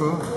up.